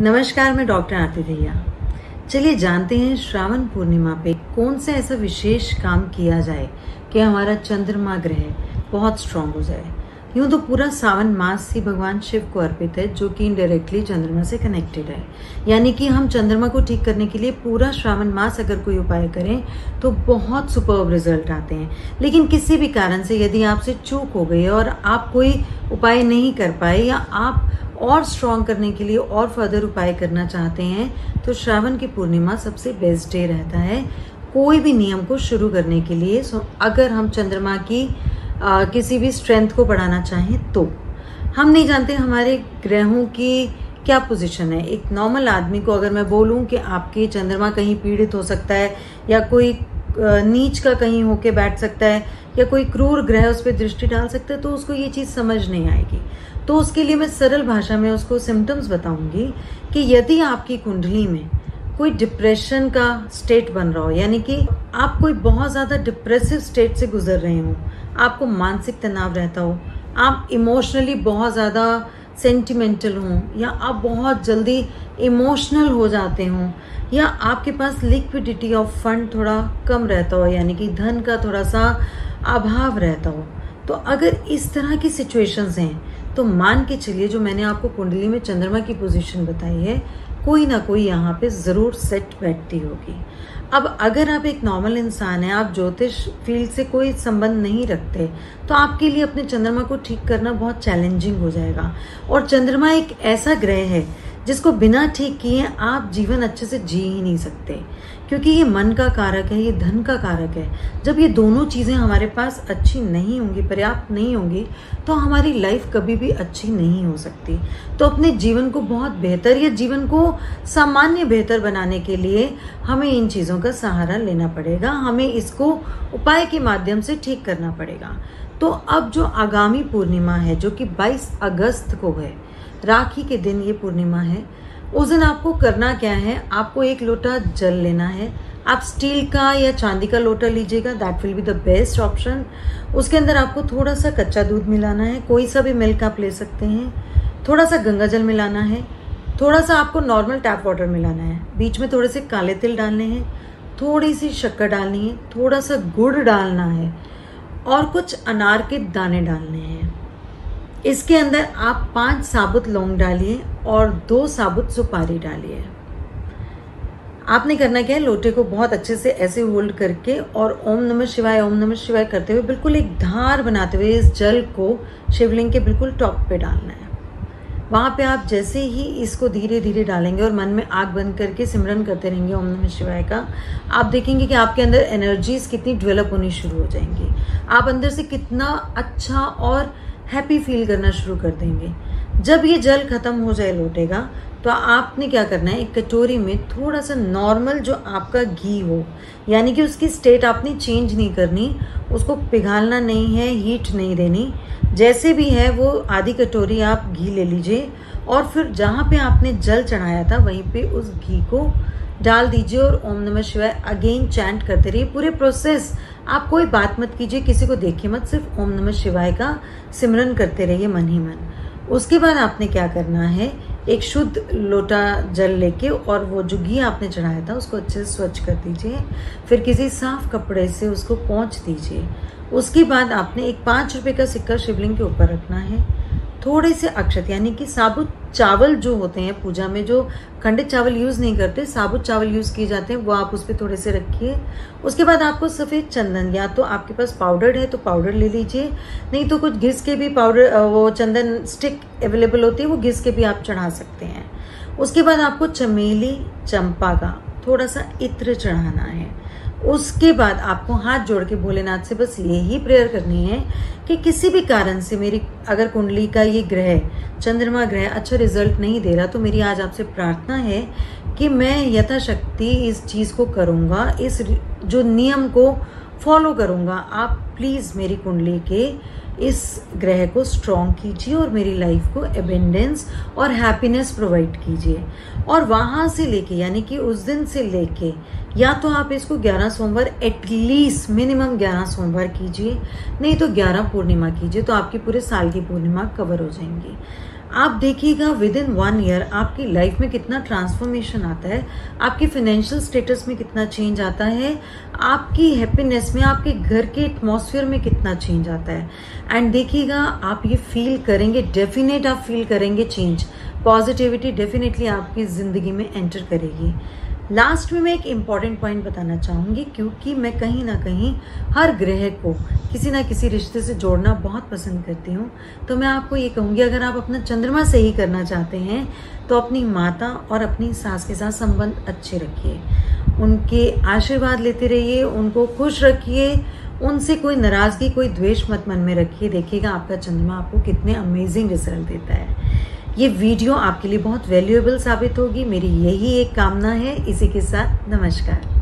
नमस्कार, मैं डॉक्टर आरती दहिया। चलिए जानते हैं श्रावण पूर्णिमा पे कौन सा ऐसा विशेष काम किया जाए कि हमारा चंद्रमा ग्रह बहुत स्ट्रांग हो जाए। यूँ तो पूरा श्रावण मास ही भगवान शिव को अर्पित है, जो कि इनडायरेक्टली चंद्रमा से कनेक्टेड है। यानी कि हम चंद्रमा को ठीक करने के लिए पूरा श्रावण मास अगर कोई उपाय करें तो बहुत सुपर्ब रिजल्ट आते हैं। लेकिन किसी भी कारण से यदि आपसे चूक हो गई और आप कोई उपाय नहीं कर पाए या आप और स्ट्रॉन्ग करने के लिए और फर्दर उपाय करना चाहते हैं तो श्रावण की पूर्णिमा सबसे बेस्ट डे रहता है कोई भी नियम को शुरू करने के लिए। अगर हम चंद्रमा की किसी भी स्ट्रेंथ को बढ़ाना चाहें तो हम नहीं जानते हमारे ग्रहों की क्या पोजीशन है। एक नॉर्मल आदमी को अगर मैं बोलूं कि आपके चंद्रमा कहीं पीड़ित हो सकता है या कोई नीच का कहीं होके बैठ सकता है या कोई क्रूर ग्रह उस पर दृष्टि डाल सकता है तो उसको ये चीज़ समझ नहीं आएगी। तो उसके लिए मैं सरल भाषा में उसको सिम्टम्स बताऊंगी कि यदि आपकी कुंडली में कोई डिप्रेशन का स्टेट बन रहा हो, यानी कि आप कोई बहुत ज़्यादा डिप्रेसिव स्टेट से गुजर रहे हो, आपको मानसिक तनाव रहता हो, आप इमोशनली बहुत ज़्यादा सेंटिमेंटल हों या आप बहुत जल्दी इमोशनल हो जाते हों या आपके पास लिक्विडिटी ऑफ फंड थोड़ा कम रहता हो, यानी कि धन का थोड़ा सा अभाव रहता हो, तो अगर इस तरह की सिचुएशंस हैं तो मान के चलिए जो मैंने आपको कुंडली में चंद्रमा की पोजीशन बताई है कोई ना कोई यहाँ पे ज़रूर सेट बैठती होगी। अब अगर आप एक नॉर्मल इंसान हैं, आप ज्योतिष फील्ड से कोई संबंध नहीं रखते, तो आपके लिए अपने चंद्रमा को ठीक करना बहुत चैलेंजिंग हो जाएगा। और चंद्रमा एक ऐसा ग्रह है जिसको बिना ठीक किए आप जीवन अच्छे से जी ही नहीं सकते, क्योंकि ये मन का कारक है, ये धन का कारक है। जब ये दोनों चीज़ें हमारे पास अच्छी नहीं होंगी, पर्याप्त नहीं होंगी, तो हमारी लाइफ कभी भी अच्छी नहीं हो सकती। तो अपने जीवन को बहुत बेहतर या जीवन को सामान्य बेहतर बनाने के लिए हमें इन चीज़ों का सहारा लेना पड़ेगा, हमें इसको उपाय के माध्यम से ठीक करना पड़ेगा। तो अब जो आगामी पूर्णिमा है जो कि 22 अगस्त को है, राखी के दिन ये पूर्णिमा है, उस दिन आपको करना क्या है, आपको एक लोटा जल लेना है। आप स्टील का या चांदी का लोटा लीजिएगा, that will be the best option. उसके अंदर आपको थोड़ा सा कच्चा दूध मिलाना है, कोई सा भी मिल्क आप ले सकते हैं, थोड़ा सा गंगा जल मिलाना है, थोड़ा सा आपको नॉर्मल टैप वाटर मिलाना है, बीच में थोड़े से काले तिल डालने हैं, थोड़ी सी शक्कर डालनी है, थोड़ा सा गुड़ डालना है और कुछ अनार के दाने डालने हैं। इसके अंदर आप 5 साबुत लौंग डालिए और 2 साबुत सुपारी डालिए। आपने करना क्या है, लोटे को बहुत अच्छे से ऐसे होल्ड करके और ओम नमः शिवाय करते हुए बिल्कुल एक धार बनाते हुए इस जल को शिवलिंग के बिल्कुल टॉप पे डालना है। वहाँ पे आप जैसे ही इसको धीरे धीरे डालेंगे और मन में आग बंद करके सिमरन करते रहेंगे ओम नमः शिवाय का, आप देखेंगे कि आपके अंदर एनर्जीज कितनी डेवलप होनी शुरू हो जाएंगी। आप अंदर से कितना अच्छा और हैप्पी फील करना शुरू कर देंगे। जब ये जल खत्म हो जाए लौटेगा तो आपने क्या करना है, एक कटोरी में थोड़ा सा नॉर्मल जो आपका घी हो, यानी कि उसकी स्टेट आपने चेंज नहीं करनी, उसको पिघालना नहीं है, हीट नहीं देनी, जैसे भी है वो आधी कटोरी आप घी ले लीजिए और फिर जहाँ पे आपने जल चढ़ाया था वहीं पे उस घी को डाल दीजिए और ओम नमः शिवाय अगेन चैंट करते रहिए। पूरे प्रोसेस आप कोई बात मत कीजिए, किसी को देखिए मत, सिर्फ ओम नमः शिवाय का सिमरन करते रहिए मन ही मन। उसके बाद आपने क्या करना है, एक शुद्ध लोटा जल लेके और वो जो घी आपने चढ़ाया था उसको अच्छे से स्वच्छ कर दीजिए, फिर किसी साफ कपड़े से उसको पोंछ दीजिए। उसके बाद आपने एक 5 रुपये का सिक्का शिवलिंग के ऊपर रखना है, थोड़े से अक्षत यानी कि साबुत चावल जो होते हैं पूजा में, जो खंडित चावल यूज़ नहीं करते, साबुत चावल यूज़ किए जाते हैं, वो आप उस पर थोड़े से रखिए। उसके बाद आपको सफ़ेद चंदन, या तो आपके पास पाउडर है तो पाउडर ले लीजिए, नहीं तो कुछ घिस के भी पाउडर, वो चंदन स्टिक अवेलेबल होती है, वो घिस के भी आप चढ़ा सकते हैं। उसके बाद आपको चमेली चंपा का थोड़ा सा इत्र चढ़ाना है। उसके बाद आपको हाथ जोड़ के भोलेनाथ से बस यही प्रेयर करनी है कि किसी भी कारण से मेरी अगर कुंडली का ये ग्रह चंद्रमा ग्रह अच्छा रिजल्ट नहीं दे रहा तो मेरी आज आपसे प्रार्थना है कि मैं यथाशक्ति इस चीज़ को करूँगा, इस जो नियम को फॉलो करूँगा। आप प्लीज़ मेरी कुंडली के इस ग्रह को स्ट्रॉन्ग कीजिए और मेरी लाइफ को अबेंडेंस और हैप्पीनेस प्रोवाइड कीजिए। और वहाँ से लेके यानी कि उस दिन से लेके या तो आप इसको 11 सोमवार एटलीस्ट मिनिमम 11 सोमवार कीजिए, नहीं तो 11 पूर्णिमा कीजिए, तो आपकी पूरे साल की पूर्णिमा कवर हो जाएंगी। आप देखिएगा विद इन 1 ईयर आपकी लाइफ में कितना ट्रांसफॉर्मेशन आता है, आपके फाइनेंशियल स्टेटस में कितना चेंज आता है, आपकी हैप्पीनेस में, आपके घर के एटमॉस्फेयर में कितना चेंज आता है। एंड देखिएगा आप ये फील करेंगे, डेफिनेट आप फील करेंगे चेंज, पॉजिटिविटी डेफिनेटली आपकी ज़िंदगी में एंटर करेगी। लास्ट में मैं एक इम्पॉर्टेंट पॉइंट बताना चाहूँगी, क्योंकि मैं कहीं ना कहीं हर ग्रह को किसी ना किसी रिश्ते से जोड़ना बहुत पसंद करती हूँ। तो मैं आपको ये कहूँगी, अगर आप अपना चंद्रमा से ही करना चाहते हैं तो अपनी माता और अपनी सास के साथ संबंध अच्छे रखिए, उनके आशीर्वाद लेते रहिए, उनको खुश रखिए, उनसे कोई नाराज़गी, कोई द्वेष मत मन में रखिए। देखिएगा आपका चंद्रमा आपको कितने अमेजिंग रिजल्ट देता है। ये वीडियो आपके लिए बहुत वैल्यूएबल साबित होगी, मेरी यही एक कामना है। इसी के साथ नमस्कार।